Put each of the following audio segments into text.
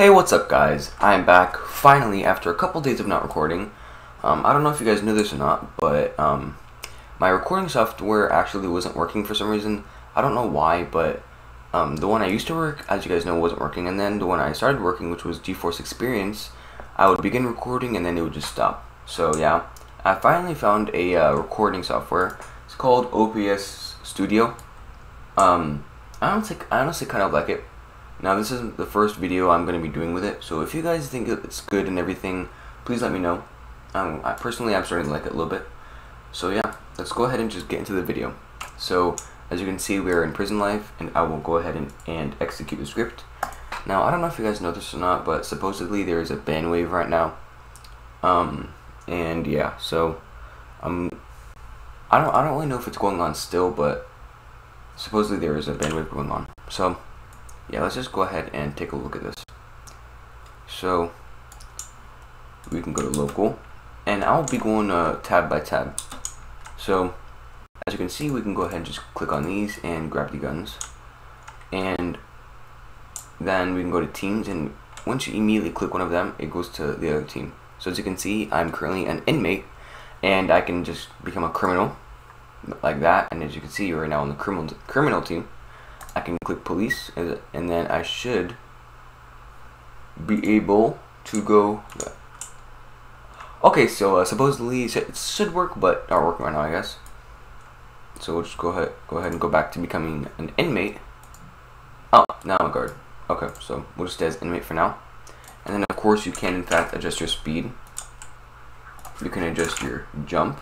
Hey, what's up guys? I'm back, finally, after a couple days of not recording. I don't know if you guys knew this or not, but my recording software actually wasn't working for some reason. I don't know why, but the one I used to work, as you guys know, wasn't working, and then the one I started working, which was GeForce Experience, I would begin recording and then it would just stop. So yeah, I finally found a recording software. It's called OPS Studio. I honestly kind of like it. Now, this isn't the first video I'm going to be doing with it, so if you guys think it's good and everything, please let me know. I'm starting to like it a little bit. So yeah, let's go ahead and just get into the video. So, as you can see, we're in Prison Life, and I will go ahead and execute the script. Now, I don't know if you guys know this or not, but supposedly there is a ban wave right now. And yeah, so, I don't really know if it's going on still, but supposedly there is a ban wave going on. So, yeah, let's just go ahead and take a look at this. So, we can go to local, and I'll be going tab by tab. So, as you can see, we can go ahead and just click on these and grab the guns. And then we can go to teams, and once you immediately click one of them, it goes to the other team. So as you can see, I'm currently an inmate, and I can just become a criminal, like that. And as you can see, right now on the criminal team. I can click police, and then I should be able to go. Okay, so supposedly it should work, but not working right now, I guess. So we'll just go ahead and go back to becoming an inmate. Oh, now I'm a guard. Okay, so we'll just stay as inmate for now. And then, of course, you can in fact adjust your speed. You can adjust your jump.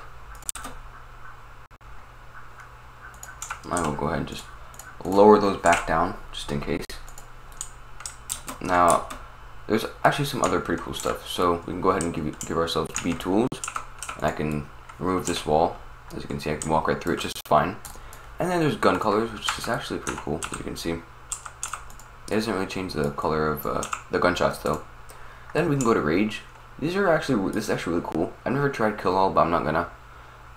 I will go ahead and just lower those back down just in case. Now, there's actually some other pretty cool stuff. So we can go ahead and give ourselves B tools, and I can remove this wall. As you can see, I can walk right through it just fine. And then there's gun colors, which is actually pretty cool. As you can see, it doesn't really change the color of the gunshots though. Then we can go to rage. This is actually really cool. I've never tried kill all, but I'm not gonna.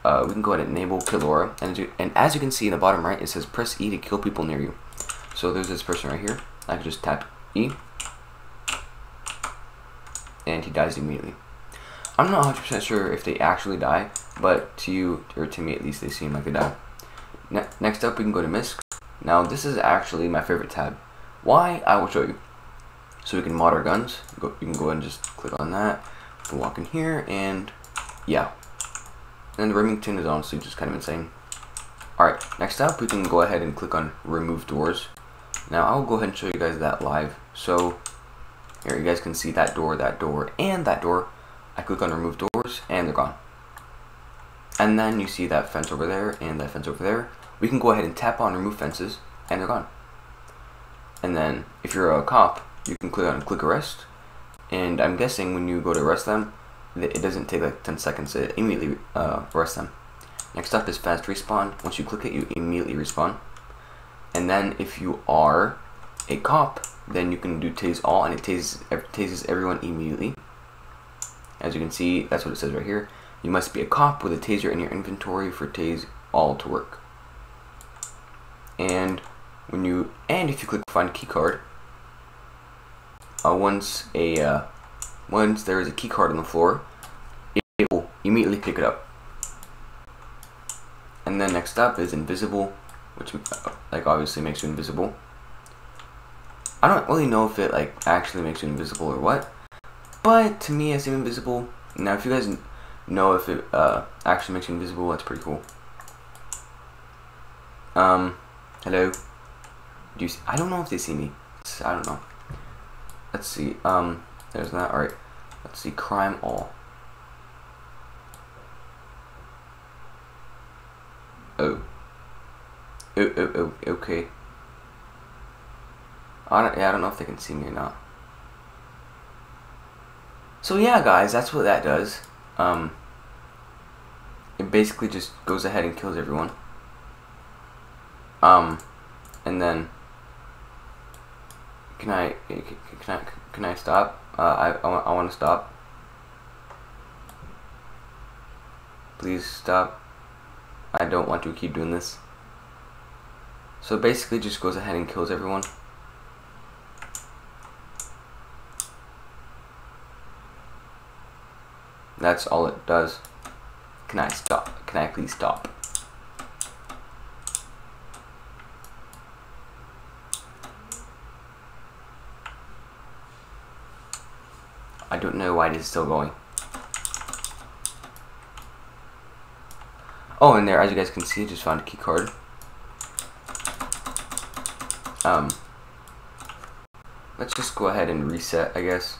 We can go ahead and enable kill aura, and as you can see in the bottom right, it says press E to kill people near you. So there's this person right here. I can just tap E, and he dies immediately. I'm not 100% sure if they actually die, but to you, or to me at least, they seem like they die. Next up, we can go to misc. Now, this is actually my favorite tab. Why? I will show you. So we can mod our guns. You can go ahead and just click on that. We can walk in here, and yeah. And Remington is honestly just kind of insane. Alright, next up we can go ahead and click on remove doors. Now I'll go ahead and show you guys that live. So here you guys can see that door, and that door. I click on remove doors and they're gone. And then you see that fence over there and that fence over there. We can go ahead and tap on remove fences and they're gone. And then if you're a cop, you can click on click arrest. And I'm guessing when you go to arrest them, it doesn't take like 10 seconds to immediately arrest them. Next up is fast respawn. Once you click it, you immediately respawn. And then if you are a cop, then you can do tase all, and it tases everyone immediately. As you can see, that's what it says right here. You must be a cop with a taser in your inventory for tase all to work. And if you click find keycard, once there is a key card on the floor, it will immediately pick it up. And then next up is invisible, which like obviously makes you invisible. I don't really know if it like actually makes you invisible or what, but to me, I seem invisible. Now, if you guys know if it actually makes you invisible, that's pretty cool. Hello. Do you see? I don't know if they see me. I don't know. Let's see. There's that. Alright, let's see, crime all. Oh, okay. I don't know if they can see me or not. So yeah, guys, that's what that does. It basically just goes ahead and kills everyone. And then, can I stop? I want to stop. Please stop. I don't want to keep doing this. So basically just goes ahead and kills everyone. That's all it does. Can I stop? Can I please stop? I don't know why it is still going. Oh, and there, as you guys can see, I just found a key card. Let's just go ahead and reset, I guess.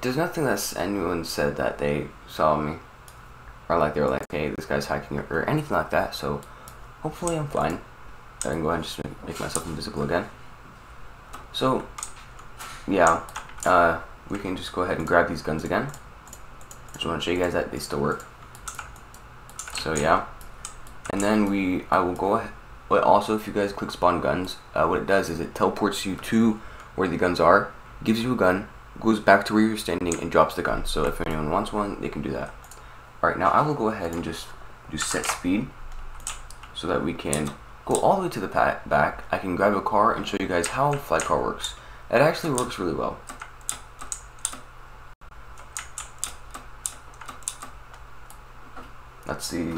There's nothing that anyone said that they saw me, or like they were like, hey, this guy's hacking, or anything like that, so hopefully I'm fine. I can go ahead and just make myself invisible again. So, yeah, we can just go ahead and grab these guns again. I just want to show you guys that they still work. So yeah, and then I will go ahead. But also, if you guys click spawn guns, what it does is it teleports you to where the guns are, gives you a gun, goes back to where you're standing, and drops the gun. So if anyone wants one, they can do that. Alright, now I will go ahead and just do set speed so that we can go all the way to the back. I can grab a car and show you guys how fly car works. It actually works really well. Let's see.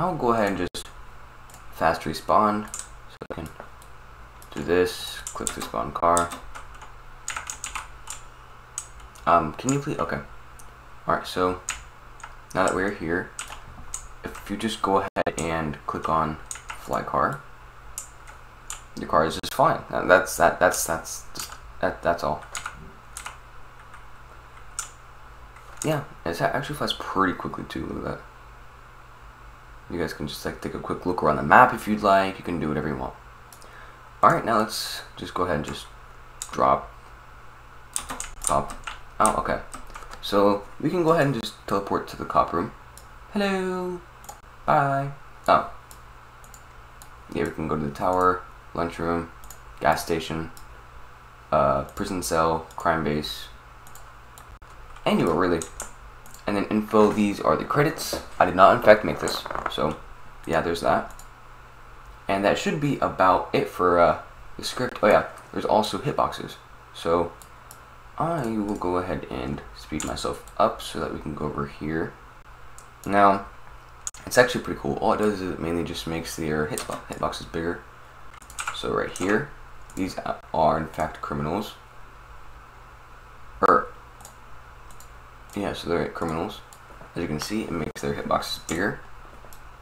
I'll go ahead and just fast respawn, so I can do this, click respawn car. Can you please, okay. Alright, so now that we're here, if you just go ahead and click on fly car, your car is just flying. That's all. Yeah, it actually flies pretty quickly too, look at that. You guys can just like take a quick look around the map if you'd like, you can do whatever you want. Alright, now let's just go ahead and just drop, pop, oh okay. So, we can go ahead and just teleport to the cop room. Hello, bye, oh. Yeah, we can go to the tower, lunchroom, gas station, prison cell, crime base. Anywhere really. And then info, these are the credits. I did not in fact make this, so yeah, there's that. And that should be about it for the script. Oh yeah, there's also hitboxes. So I will go ahead and speed myself up so that we can go over here. Now, it's actually pretty cool. All it does is it mainly just makes their hitboxes bigger. So right here, these are in fact criminals. Yeah, so they're criminals. As you can see, it makes their hitboxes bigger.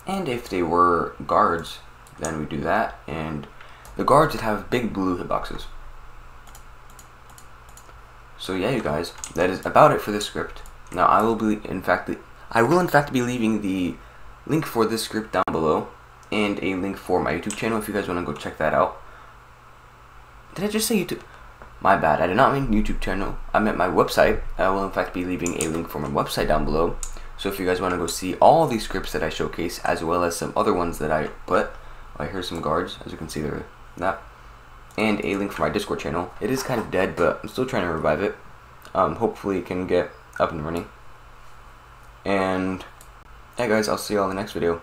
And if they were guards, then we do that. And the guards would have big blue hitboxes. So yeah, you guys, that is about it for this script. Now I will in fact be leaving the link for this script down below, and a link for my YouTube channel if you guys want to go check that out. Did I just say YouTube? My bad, I did not mean YouTube channel, I meant my website. I will in fact be leaving a link for my website down below. So if you guys want to go see all these scripts that I showcase, as well as some other ones that I put. I hear some guards, as you can see there, that. And a link for my Discord channel. It is kind of dead, but I'm still trying to revive it. Hopefully it can get up and running. And, yeah guys, I'll see you all in the next video.